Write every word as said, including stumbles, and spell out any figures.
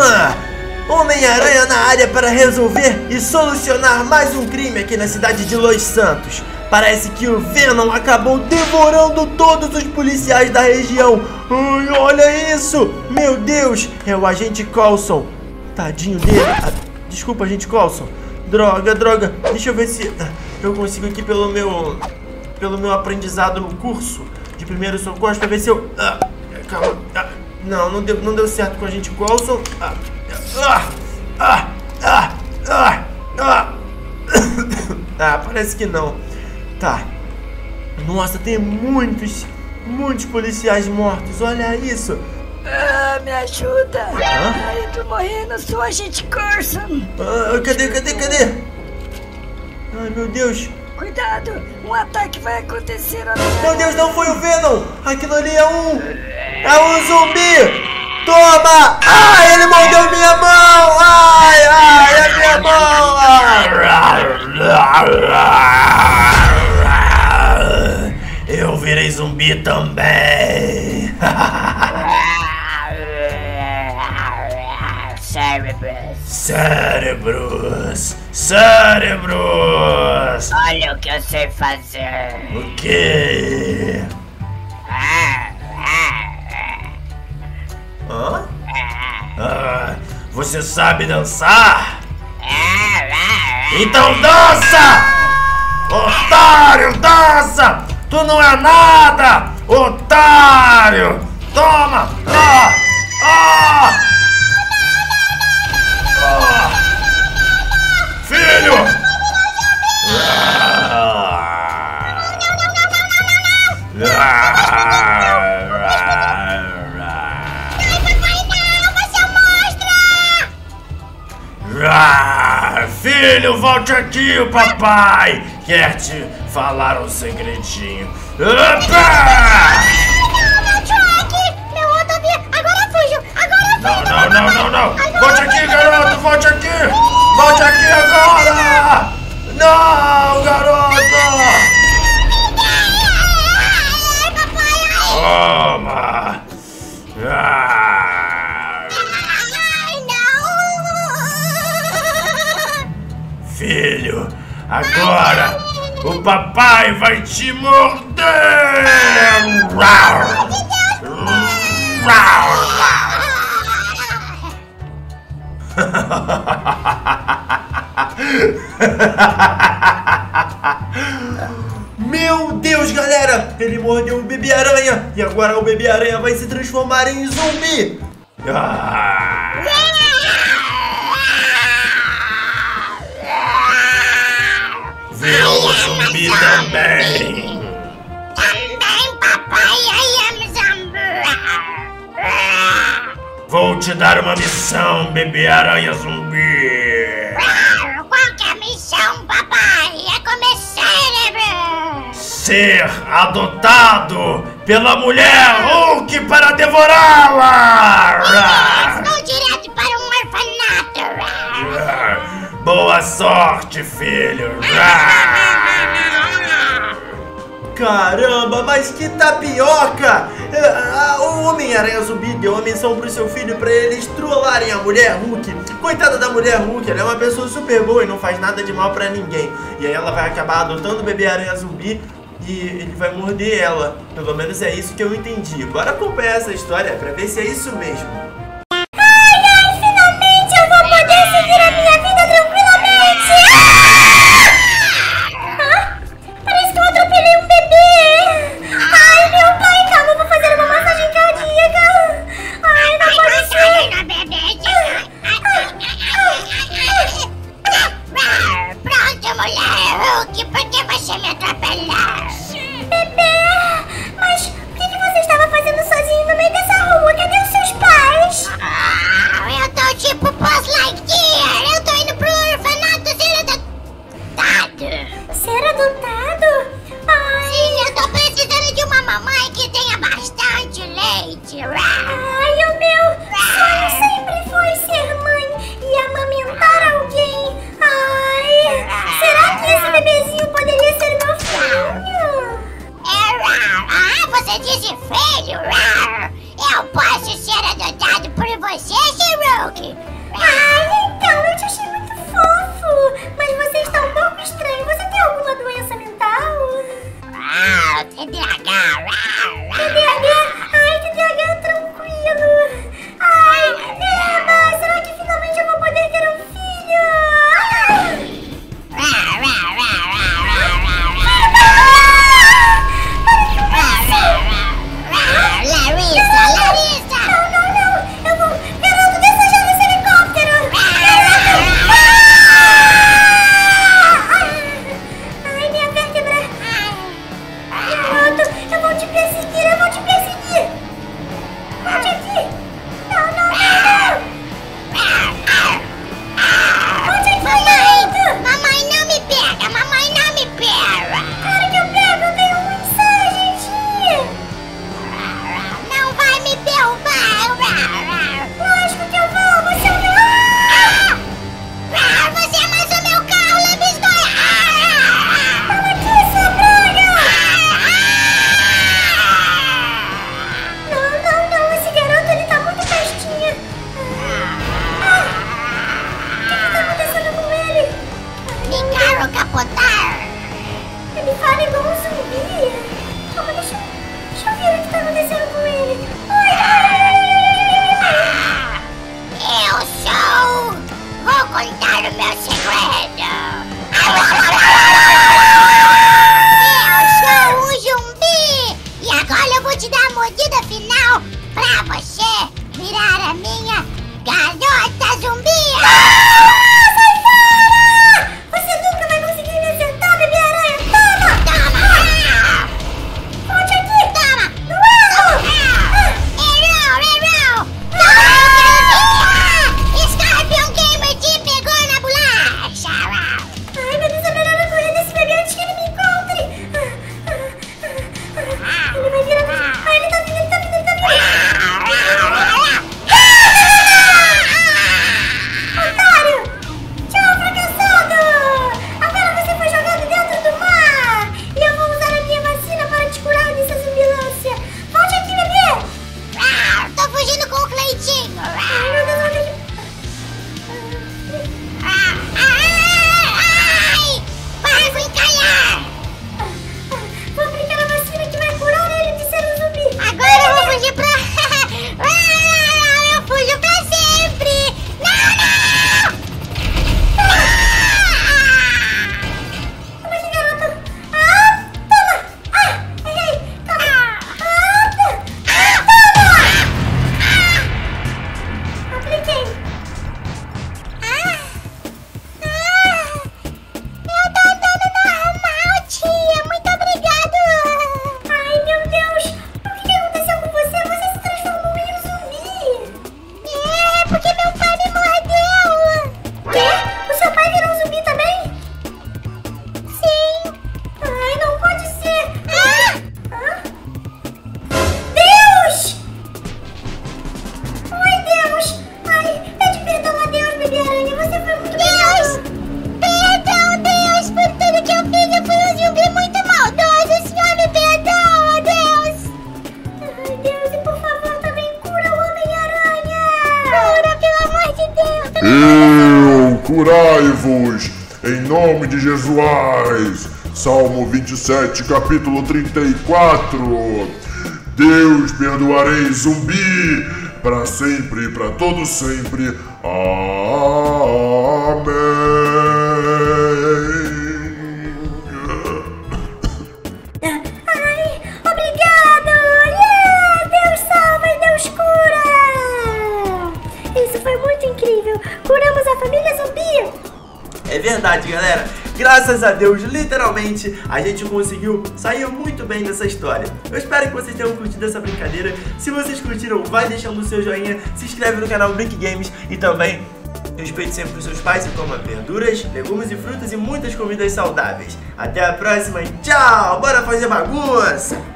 Ah, Homem-Aranha na área para resolver e solucionar mais um crime aqui na cidade de Los Santos. Parece que o Venom acabou devorando todos os policiais da região. Ai, olha isso! Meu Deus, é o agente Coulson. Tadinho dele. Ah, desculpa, agente Coulson. Droga, droga. Deixa eu ver se eu consigo aqui pelo meu... Pelo meu aprendizado no curso de primeiros socorros pra ver se eu... Ah, calma. Ah, não, não deu, não deu certo com o agente Coulson. Ah, ah, ah, ah, ah, ah. Ah, parece que não. Tá. Nossa, tem muitos, muitos policiais mortos. Olha isso. Ah, me ajuda. Hã? Eu tô morrendo, sou agente Coulson. Ah, cadê, cadê, cadê? Ai, meu Deus. Cuidado, um ataque vai acontecer. Meu Deus, não foi o Venom. Aquilo ali é um... É um zumbi. Toma. Ai, ele mordeu minha mão. Ai, ai, a minha mão. Ai. Eu virei zumbi também. Cérebros. Cérebros. Cérebros. Olha o que eu sei fazer. O quê? Ah, ah, ah. Hã? Ah, ah, você sabe dançar? Ah, ah, ah. Então dança! Otário, dança! Tu não é nada! Otário! Toma! Ah! Ah! Filho! Filho, volte aqui, o papai quer te falar um segredinho. Não, não, não, não, não! Volte aqui, garoto! Volte aqui! Volte aqui agora! Não, garoto! Toma! Ah. Filho, agora o papai vai te morder! Meu Deus, galera! Ele mordeu o bebê aranha e agora o bebê aranha vai se transformar em zumbi. Ah. Virou zumbi também. Também, papai, I am zumbi. Vou te dar uma missão, bebê aranha zumbi. Uau, qual que é a missão, papai? É comer cérebro. Ser adotado pela mulher Hulk para devorá-la. Vou direto para um orfanato. Boa sorte, filho. Caramba, mas que tapioca! O Homem-Aranha Zumbi deu uma missão pro seu filho pra eles trollarem a mulher Hulk. Coitada da mulher Hulk, ela é uma pessoa super boa e não faz nada de mal pra ninguém. E aí ela vai acabar adotando o bebê Aranha Zumbi e ele vai morder ela. Pelo menos é isso que eu entendi. Bora acompanhar essa história pra ver se é isso mesmo. Ai, ai, finalmente eu vou poder seguir a minha vida tranquilamente! Eu posso ser adotado por você, Hulk? Hulk. Ah, então, eu te achei muito fofo. Mas você está um pouco estranho. Você tem alguma doença mental? Ah, T D A H. T D A H? Ai, T D A H tranquilo. Ai, Eba, será que finalmente eu vou poder ter um filho? Salmo vinte e sete, capítulo trinta e quatro. Deus, perdoarei zumbi para sempre, para todo sempre. Amém. Ai, obrigado. Yeah, Deus salva e Deus cura. Isso foi muito incrível. Curamos a família zumbi. É verdade, galera. Graças a Deus, literalmente, a gente conseguiu sair muito bem dessa história. Eu espero que vocês tenham curtido essa brincadeira. Se vocês curtiram, vai deixando o seu joinha, se inscreve no canal Brick Games e também respeite sempre os seus pais e coma verduras, legumes e frutas e muitas comidas saudáveis. Até a próxima e tchau! Bora fazer bagunça!